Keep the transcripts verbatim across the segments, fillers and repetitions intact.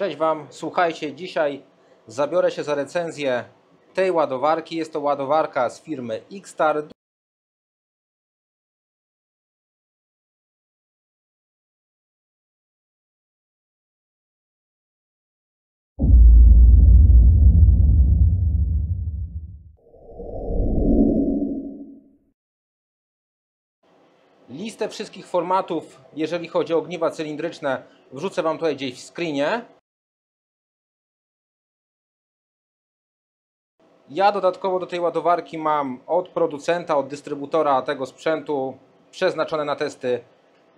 Cześć Wam, słuchajcie, dzisiaj zabiorę się za recenzję tej ładowarki. Jest to ładowarka z firmy X T A R. Listę wszystkich formatów, jeżeli chodzi o ogniwa cylindryczne, wrzucę Wam tutaj gdzieś w screenie. Ja dodatkowo do tej ładowarki mam od producenta, od dystrybutora tego sprzętu przeznaczone na testy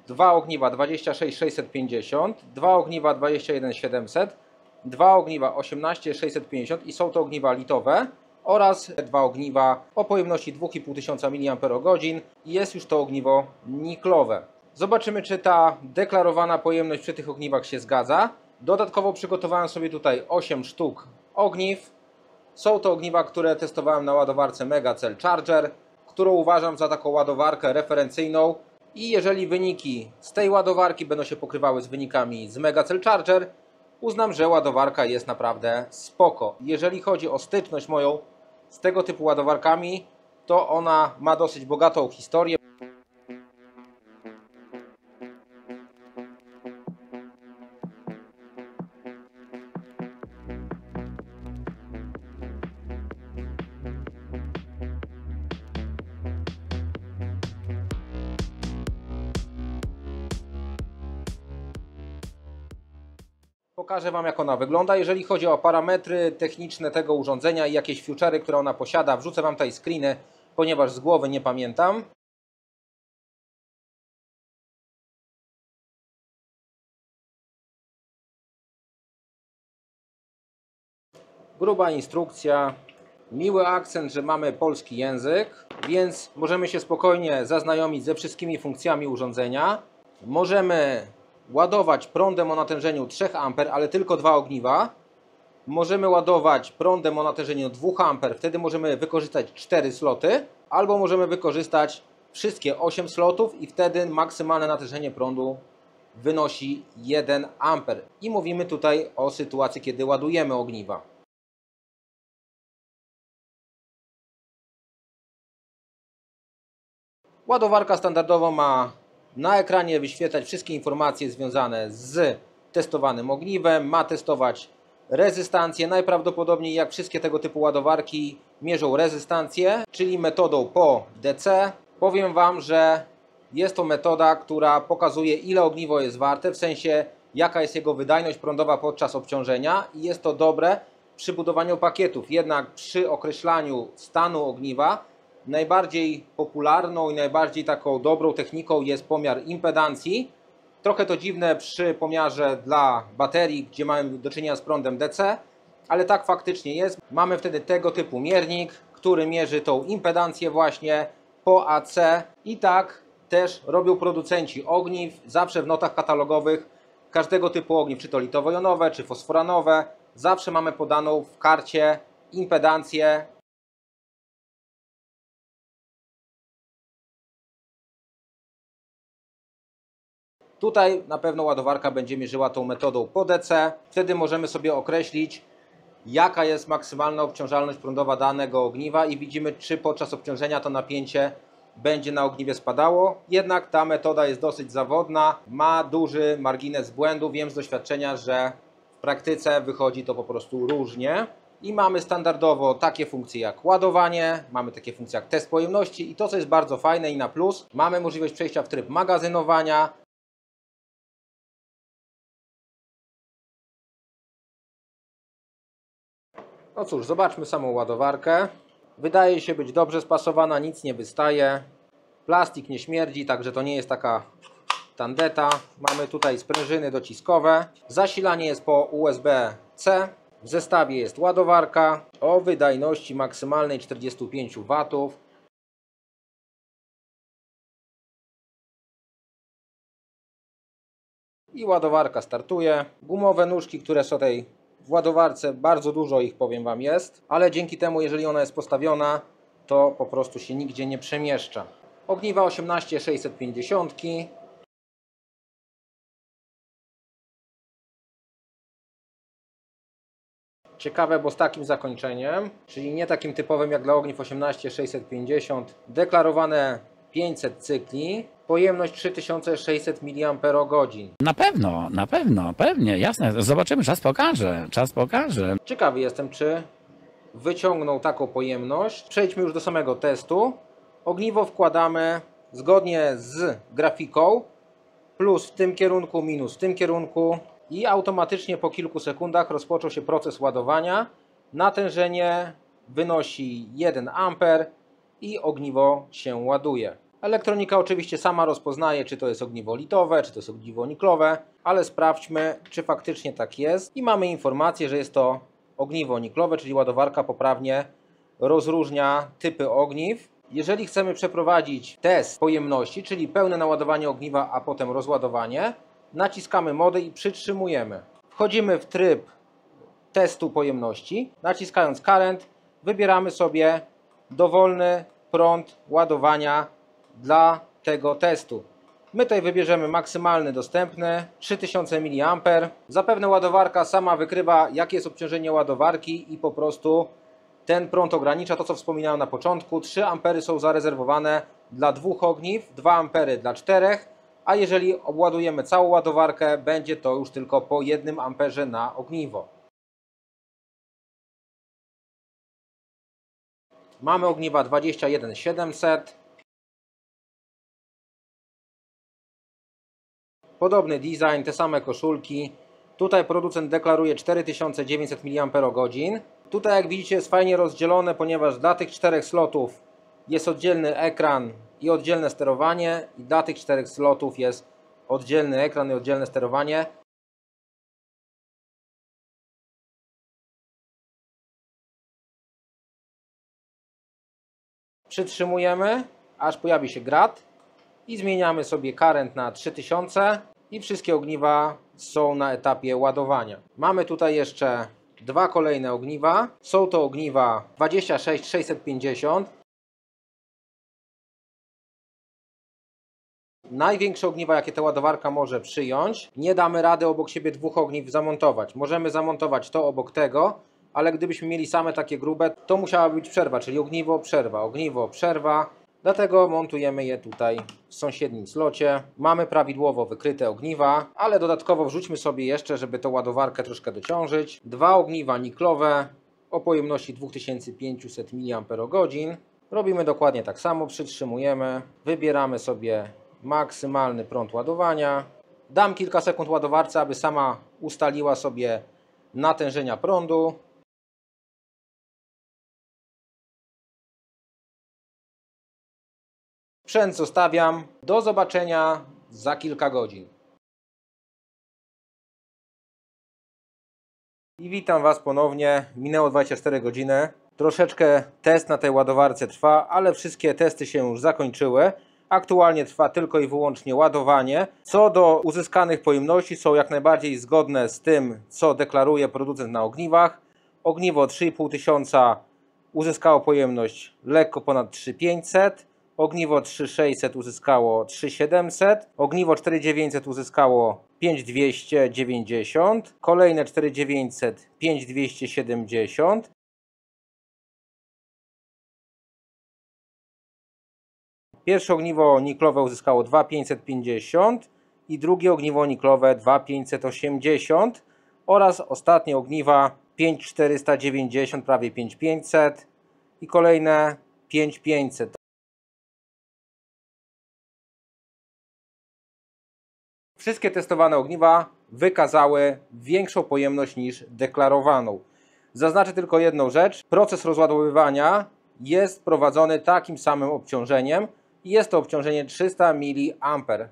dwa ogniwa dwadzieścia sześć sześćset pięćdziesiąt, dwa ogniwa dwadzieścia jeden siedemset, dwa ogniwa osiemnaście sześćset pięćdziesiąt i są to ogniwa litowe oraz dwa ogniwa o pojemności dwa i pół tysiąca miliamperogodzin. Jest już to ogniwo niklowe. Zobaczymy, czy ta deklarowana pojemność przy tych ogniwach się zgadza. Dodatkowo przygotowałem sobie tutaj osiem sztuk ogniw. Są to ogniwa, które testowałem na ładowarce MEGA Cell Charger, którą uważam za taką ładowarkę referencyjną. I jeżeli wyniki z tej ładowarki będą się pokrywały z wynikami z MEGA Cell Charger, uznam, że ładowarka jest naprawdę spoko. Jeżeli chodzi o styczność moją z tego typu ładowarkami, to ona ma dosyć bogatą historię. Pokażę Wam, jak ona wygląda. Jeżeli chodzi o parametry techniczne tego urządzenia i jakieś feature'y, które ona posiada, wrzucę Wam tutaj screeny, ponieważ z głowy nie pamiętam. Gruba instrukcja, miły akcent, że mamy polski język, więc możemy się spokojnie zaznajomić ze wszystkimi funkcjami urządzenia. Możemy ładować prądem o natężeniu trzy ampery, ale tylko dwa ogniwa. Możemy ładować prądem o natężeniu dwa ampery, wtedy możemy wykorzystać cztery sloty, albo możemy wykorzystać wszystkie osiem slotów i wtedy maksymalne natężenie prądu wynosi jeden amper. I mówimy tutaj o sytuacji, kiedy ładujemy ogniwa. Ładowarka standardowo ma na ekranie wyświetlać wszystkie informacje związane z testowanym ogniwem, ma testować rezystancję. Najprawdopodobniej, jak wszystkie tego typu ładowarki, mierzą rezystancję, czyli metodą po D C. Powiem Wam, że jest to metoda, która pokazuje, ile ogniwo jest warte, w sensie jaka jest jego wydajność prądowa podczas obciążenia, i jest to dobre przy budowaniu pakietów. Jednak przy określaniu stanu ogniwa najbardziej popularną i najbardziej taką dobrą techniką jest pomiar impedancji. Trochę to dziwne przy pomiarze dla baterii, gdzie mamy do czynienia z prądem D C, ale tak faktycznie jest. Mamy wtedy tego typu miernik, który mierzy tą impedancję właśnie po A C, i tak też robią producenci ogniw. Zawsze w notach katalogowych każdego typu ogniw, czy to litowo-jonowe, czy fosforanowe, zawsze mamy podaną w karcie impedancję. Tutaj na pewno ładowarka będzie mierzyła tą metodą po D C. Wtedy możemy sobie określić, jaka jest maksymalna obciążalność prądowa danego ogniwa i widzimy, czy podczas obciążenia to napięcie będzie na ogniwie spadało. Jednak ta metoda jest dosyć zawodna, ma duży margines błędu. Wiem z doświadczenia, że w praktyce wychodzi to po prostu różnie. I mamy standardowo takie funkcje jak ładowanie, mamy takie funkcje jak test pojemności i to, co jest bardzo fajne i na plus, mamy możliwość przejścia w tryb magazynowania. No cóż, zobaczmy samą ładowarkę. Wydaje się być dobrze spasowana, nic nie wystaje. Plastik nie śmierdzi, także to nie jest taka tandeta. Mamy tutaj sprężyny dociskowe. Zasilanie jest po U S B C. W zestawie jest ładowarka o wydajności maksymalnej czterdzieści pięć watów. I ładowarka startuje. Gumowe nóżki, które są tej w ładowarce, bardzo dużo ich, powiem Wam, jest, ale dzięki temu, jeżeli ona jest postawiona, to po prostu się nigdzie nie przemieszcza. Ogniwa osiemnaście sześćset pięćdziesiąt. Ciekawe, bo z takim zakończeniem, czyli nie takim typowym jak dla ogniw osiemnaście sześćset pięćdziesiąt, deklarowane pięćset cykli, pojemność trzy tysiące sześćset miliamperogodzin. Na pewno, na pewno, pewnie, jasne, zobaczymy, czas pokaże, czas pokaże. Ciekawy jestem, czy wyciągnął taką pojemność. Przejdźmy już do samego testu. Ogniwo wkładamy zgodnie z grafiką, plus w tym kierunku, minus w tym kierunku i automatycznie po kilku sekundach rozpoczął się proces ładowania. Natężenie wynosi jeden amper i ogniwo się ładuje. Elektronika oczywiście sama rozpoznaje, czy to jest ogniwo litowe, czy to jest ogniwo niklowe, ale sprawdźmy, czy faktycznie tak jest. I mamy informację, że jest to ogniwo niklowe, czyli ładowarka poprawnie rozróżnia typy ogniw. Jeżeli chcemy przeprowadzić test pojemności, czyli pełne naładowanie ogniwa, a potem rozładowanie, naciskamy mody i przytrzymujemy. Wchodzimy w tryb testu pojemności, naciskając current, wybieramy sobie dowolny prąd ładowania dla tego testu. My tutaj wybierzemy maksymalny dostępny, trzy tysiące miliamperów. Zapewne ładowarka sama wykrywa, jakie jest obciążenie ładowarki i po prostu ten prąd ogranicza, to co wspominałem na początku. trzy ampery są zarezerwowane dla dwóch ogniw, dwa ampery dla czterech, a jeżeli obładujemy całą ładowarkę, będzie to już tylko po jednym amperze na ogniwo. Mamy ogniwa dwadzieścia jeden siedemset. Podobny design, te same koszulki. Tutaj producent deklaruje cztery tysiące dziewięćset miliamperogodzin. Tutaj jak widzicie jest fajnie rozdzielone, ponieważ dla tych czterech slotów jest oddzielny ekran i oddzielne sterowanie. I dla tych czterech slotów jest oddzielny ekran i oddzielne sterowanie. Przytrzymujemy, aż pojawi się grat i zmieniamy sobie current na trzy tysiące i wszystkie ogniwa są na etapie ładowania. Mamy tutaj jeszcze dwa kolejne ogniwa. Są to ogniwa dwadzieścia sześć sześćset pięćdziesiąt. Największe ogniwa, jakie ta ładowarka może przyjąć. Nie damy rady obok siebie dwóch ogniw zamontować. Możemy zamontować to obok tego, ale gdybyśmy mieli same takie grube, to musiała być przerwa, czyli ogniwo, przerwa, ogniwo, przerwa. Dlatego montujemy je tutaj w sąsiednim slocie. Mamy prawidłowo wykryte ogniwa, ale dodatkowo wrzućmy sobie jeszcze, żeby tą ładowarkę troszkę dociążyć, dwa ogniwa niklowe o pojemności dwa tysiące pięćset miliamperogodzin. Robimy dokładnie tak samo, przytrzymujemy, wybieramy sobie maksymalny prąd ładowania. Dam kilka sekund ładowarce, aby sama ustaliła sobie natężenia prądu. Sprzęt zostawiam. Do zobaczenia za kilka godzin. I witam Was ponownie. Minęło dwadzieścia cztery godziny. Troszeczkę test na tej ładowarce trwa, ale wszystkie testy się już zakończyły. Aktualnie trwa tylko i wyłącznie ładowanie. Co do uzyskanych pojemności, są jak najbardziej zgodne z tym, co deklaruje producent na ogniwach. Ogniwo trzy i pół tysiąca uzyskało pojemność lekko ponad trzy tysiące pięćset. Ogniwo trzy tysiące sześćset uzyskało trzy tysiące siedemset, ogniwo cztery tysiące dziewięćset uzyskało pięć tysięcy dwieście dziewięćdziesiąt, kolejne cztery tysiące dziewięćset, pięć tysięcy dwieście siedemdziesiąt, pierwsze ogniwo niklowe uzyskało dwa tysiące pięćset pięćdziesiąt i drugie ogniwo niklowe dwa tysiące pięćset osiemdziesiąt oraz ostatnie ogniwa pięć tysięcy czterysta dziewięćdziesiąt, prawie pięć tysięcy pięćset i kolejne pięć tysięcy pięćset. Wszystkie testowane ogniwa wykazały większą pojemność niż deklarowaną. Zaznaczę tylko jedną rzecz. Proces rozładowywania jest prowadzony takim samym obciążeniem. Jest to obciążenie trzysta miliamperów.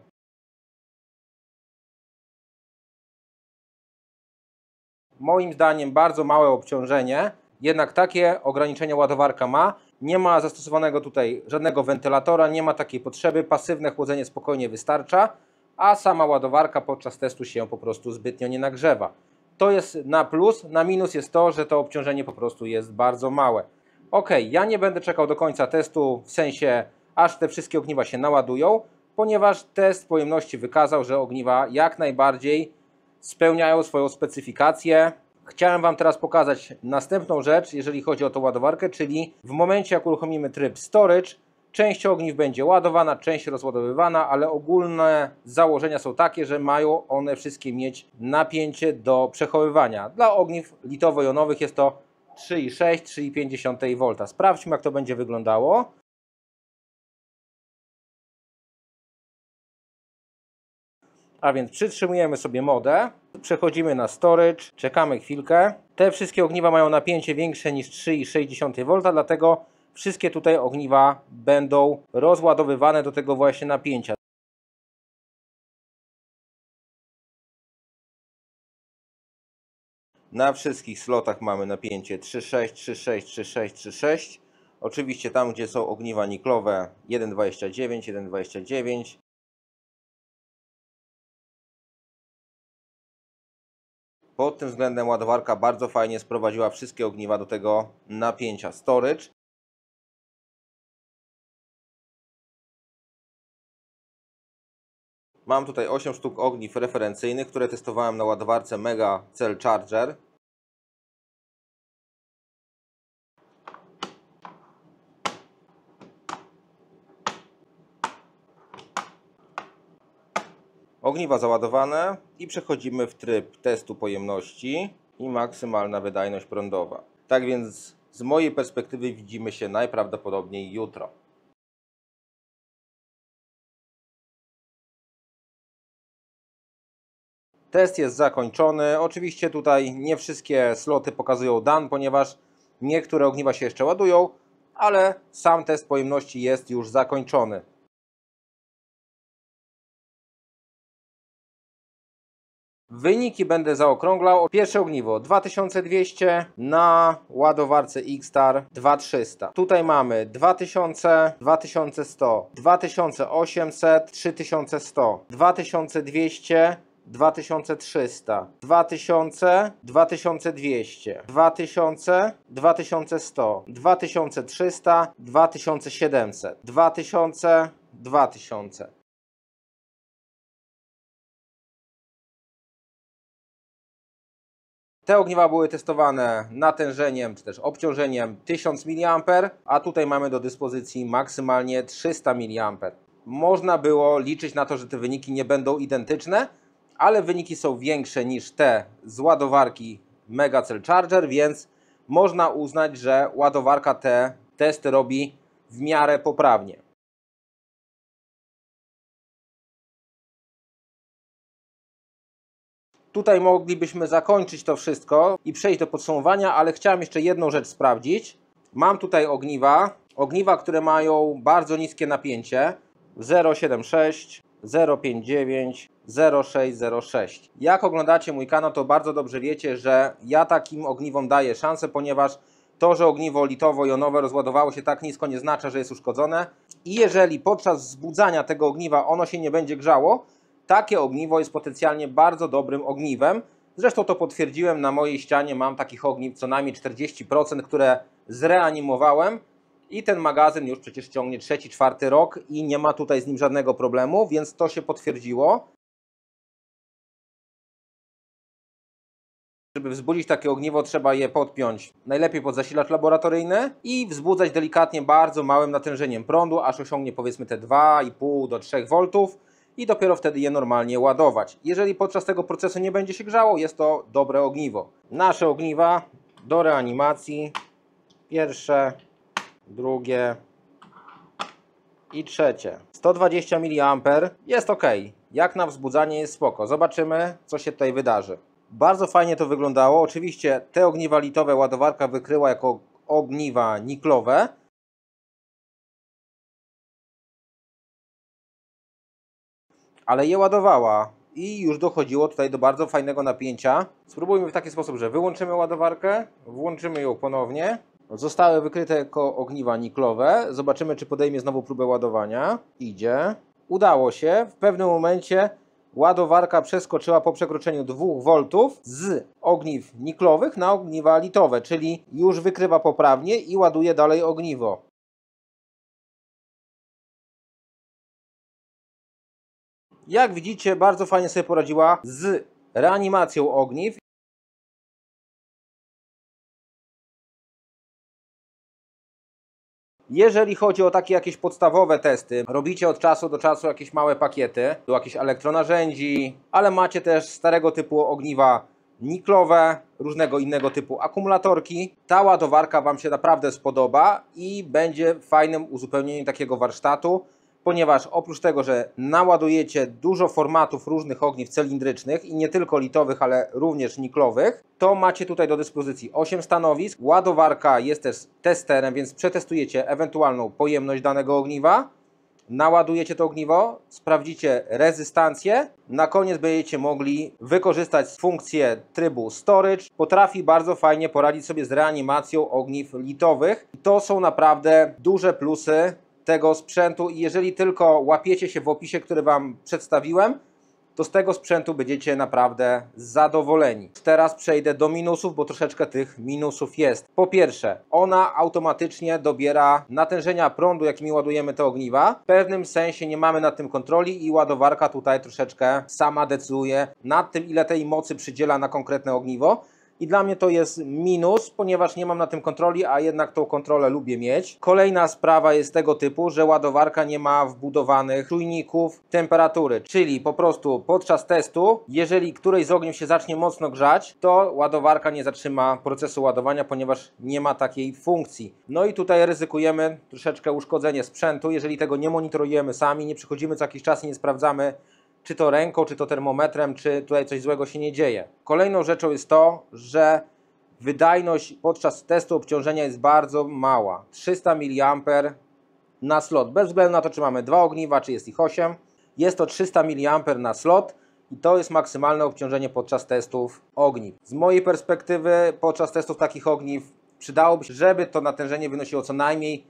Moim zdaniem bardzo małe obciążenie. Jednak takie ograniczenia ładowarka ma. Nie ma zastosowanego tutaj żadnego wentylatora. Nie ma takiej potrzeby. Pasywne chłodzenie spokojnie wystarcza. A sama ładowarka podczas testu się po prostu zbytnio nie nagrzewa. To jest na plus, na minus jest to, że to obciążenie po prostu jest bardzo małe. Ok, ja nie będę czekał do końca testu, w sensie aż te wszystkie ogniwa się naładują, ponieważ test pojemności wykazał, że ogniwa jak najbardziej spełniają swoją specyfikację. Chciałem Wam teraz pokazać następną rzecz, jeżeli chodzi o tą ładowarkę, czyli w momencie jak uruchomimy tryb storage, część ogniw będzie ładowana, część rozładowywana, ale ogólne założenia są takie, że mają one wszystkie mieć napięcie do przechowywania. Dla ogniw litowo-jonowych jest to trzy i sześć, trzy i pięć dziesiątych wolta. Sprawdźmy, jak to będzie wyglądało. A więc przytrzymujemy sobie modę, przechodzimy na storage, czekamy chwilkę. Te wszystkie ogniwa mają napięcie większe niż trzy i sześć dziesiątych wolta, dlatego wszystkie tutaj ogniwa będą rozładowywane do tego właśnie napięcia. Na wszystkich slotach mamy napięcie trzy sześć, trzy sześć, trzy sześć, trzy sześć. Oczywiście tam, gdzie są ogniwa niklowe jeden dwadzieścia dziewięć, jeden dwadzieścia dziewięć. Pod tym względem ładowarka bardzo fajnie sprowadziła wszystkie ogniwa do tego napięcia storage. Mam tutaj osiem sztuk ogniw referencyjnych, które testowałem na ładowarce MEGA Cell Charger. Ogniwa załadowane i przechodzimy w tryb testu pojemności i maksymalna wydajność prądowa. Tak więc z mojej perspektywy widzimy się najprawdopodobniej jutro. Test jest zakończony. Oczywiście tutaj nie wszystkie sloty pokazują dan, ponieważ niektóre ogniwa się jeszcze ładują, ale sam test pojemności jest już zakończony. Wyniki będę zaokrąglał. Pierwsze ogniwo dwa tysiące dwieście na ładowarce X T A R dwa tysiące trzysta. Tutaj mamy dwa tysiące, dwa tysiące sto, dwa tysiące osiemset, trzy tysiące sto, dwa tysiące dwieście, dwa tysiące dwieście, dwa tysiące, dwa tysiące sto, dwa tysiące trzysta, dwa tysiące, dwa tysiące siedemset, dwa tysiące, dwa tysiące. Te ogniwa były testowane natężeniem czy też obciążeniem tysiąc miliamperów, a tutaj mamy do dyspozycji maksymalnie trzysta miliamperów. Można było liczyć na to, że te wyniki nie będą identyczne, ale wyniki są większe niż te z ładowarki MEGA Cell Charger, więc można uznać, że ładowarka te testy robi w miarę poprawnie. Tutaj moglibyśmy zakończyć to wszystko i przejść do podsumowania, ale chciałem jeszcze jedną rzecz sprawdzić. Mam tutaj ogniwa, ogniwa, które mają bardzo niskie napięcie zero siedem sześć, zero pięć dziewięć, zero sześć zero sześć. Jak oglądacie mój kanał, to bardzo dobrze wiecie, że ja takim ogniwom daję szansę, ponieważ to, że ogniwo litowo-jonowe rozładowało się tak nisko, nie znaczy, że jest uszkodzone. I jeżeli podczas wzbudzania tego ogniwa ono się nie będzie grzało, takie ogniwo jest potencjalnie bardzo dobrym ogniwem. Zresztą to potwierdziłem, na mojej ścianie mam takich ogniw co najmniej czterdzieści procent, które zreanimowałem i ten magazyn już przecież ciągnie trzeci, czwarty rok i nie ma tutaj z nim żadnego problemu, więc to się potwierdziło. Żeby wzbudzić takie ogniwo, trzeba je podpiąć najlepiej pod zasilacz laboratoryjny i wzbudzać delikatnie bardzo małym natężeniem prądu, aż osiągnie powiedzmy te dwa i pół do trzech woltów. I dopiero wtedy je normalnie ładować. Jeżeli podczas tego procesu nie będzie się grzało, jest to dobre ogniwo. Nasze ogniwa do reanimacji. Pierwsze, drugie i trzecie. sto dwadzieścia miliamperów jest ok. Jak na wzbudzanie jest spoko. Zobaczymy, co się tutaj wydarzy. Bardzo fajnie to wyglądało. Oczywiście te ogniwa litowe ładowarka wykryła jako ogniwa niklowe. Ale je ładowała i już dochodziło tutaj do bardzo fajnego napięcia. Spróbujmy w taki sposób, że wyłączymy ładowarkę, włączymy ją ponownie. Zostały wykryte jako ogniwa niklowe. Zobaczymy, czy podejmie znowu próbę ładowania. Idzie. Udało się. W pewnym momencie ładowarka przeskoczyła po przekroczeniu dwóch woltów z ogniw niklowych na ogniwa litowe, czyli już wykrywa poprawnie i ładuje dalej ogniwo. Jak widzicie, bardzo fajnie sobie poradziła z reanimacją ogniw. Jeżeli chodzi o takie jakieś podstawowe testy, robicie od czasu do czasu jakieś małe pakiety, do jakichś elektronarzędzi, ale macie też starego typu ogniwa niklowe, różnego innego typu akumulatorki. Ta ładowarka Wam się naprawdę spodoba i będzie fajnym uzupełnieniem takiego warsztatu, ponieważ oprócz tego, że naładujecie dużo formatów różnych ogniw cylindrycznych i nie tylko litowych, ale również niklowych, to macie tutaj do dyspozycji osiem stanowisk. Ładowarka jest też testerem, więc przetestujecie ewentualną pojemność danego ogniwa, naładujecie to ogniwo, sprawdzicie rezystancję, na koniec będziecie mogli wykorzystać funkcję trybu storage. Potrafi bardzo fajnie poradzić sobie z reanimacją ogniw litowych. To są naprawdę duże plusy tego sprzętu i jeżeli tylko łapiecie się w opisie, który Wam przedstawiłem, to z tego sprzętu będziecie naprawdę zadowoleni. Teraz przejdę do minusów, bo troszeczkę tych minusów jest. Po pierwsze, ona automatycznie dobiera natężenia prądu, jakimi ładujemy te ogniwa. W pewnym sensie nie mamy nad tym kontroli i ładowarka tutaj troszeczkę sama decyduje nad tym, ile tej mocy przydziela na konkretne ogniwo. I dla mnie to jest minus, ponieważ nie mam na tym kontroli, a jednak tą kontrolę lubię mieć. Kolejna sprawa jest tego typu, że ładowarka nie ma wbudowanych czujników temperatury, czyli po prostu podczas testu, jeżeli któreś z ogniw się zacznie mocno grzać, to ładowarka nie zatrzyma procesu ładowania, ponieważ nie ma takiej funkcji. No i tutaj ryzykujemy troszeczkę uszkodzenie sprzętu, jeżeli tego nie monitorujemy sami, nie przychodzimy co jakiś czas i nie sprawdzamy, czy to ręką, czy to termometrem, czy tutaj coś złego się nie dzieje. Kolejną rzeczą jest to, że wydajność podczas testu obciążenia jest bardzo mała. trzysta miliamperów na slot. Bez względu na to, czy mamy dwa ogniwa, czy jest ich osiem. Jest to trzysta miliamperów na slot i to jest maksymalne obciążenie podczas testów ogniw. Z mojej perspektywy podczas testów takich ogniw przydałoby się, żeby to natężenie wynosiło co najmniej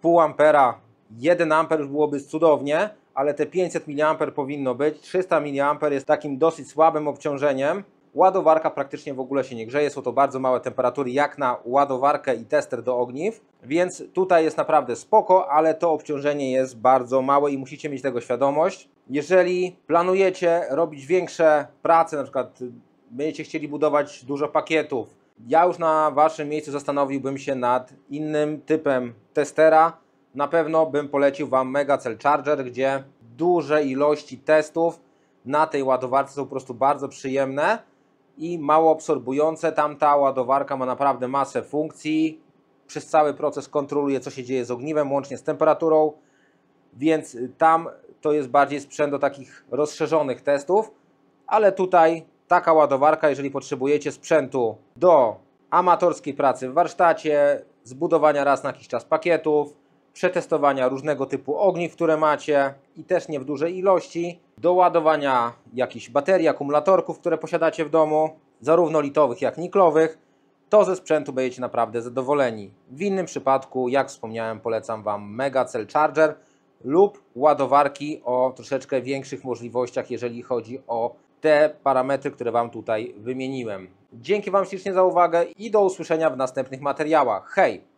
pół ampera. jeden amper już byłoby cudownie, ale te pięćset miliamperów powinno być. trzysta miliamperów jest takim dosyć słabym obciążeniem. Ładowarka praktycznie w ogóle się nie grzeje, są to bardzo małe temperatury jak na ładowarkę i tester do ogniw, więc tutaj jest naprawdę spoko, ale to obciążenie jest bardzo małe i musicie mieć tego świadomość. Jeżeli planujecie robić większe prace, na przykład będziecie chcieli budować dużo pakietów, ja już na Waszym miejscu zastanowiłbym się nad innym typem testera. Na pewno bym polecił Wam MEGA Cell Charger, gdzie duże ilości testów na tej ładowarce są po prostu bardzo przyjemne i mało absorbujące. Tam ta ładowarka ma naprawdę masę funkcji. Przez cały proces kontroluje, co się dzieje z ogniwem, łącznie z temperaturą, więc tam to jest bardziej sprzęt do takich rozszerzonych testów, ale tutaj taka ładowarka, jeżeli potrzebujecie sprzętu do amatorskiej pracy w warsztacie, zbudowania raz na jakiś czas pakietów, przetestowania różnego typu ogniw, które macie i też nie w dużej ilości, do ładowania jakichś baterii, akumulatorków, które posiadacie w domu, zarówno litowych jak niklowych, to ze sprzętu będziecie naprawdę zadowoleni. W innym przypadku, jak wspomniałem, polecam Wam MEGA Cell Charger lub ładowarki o troszeczkę większych możliwościach, jeżeli chodzi o te parametry, które Wam tutaj wymieniłem. Dzięki Wam ślicznie za uwagę i do usłyszenia w następnych materiałach. Hej!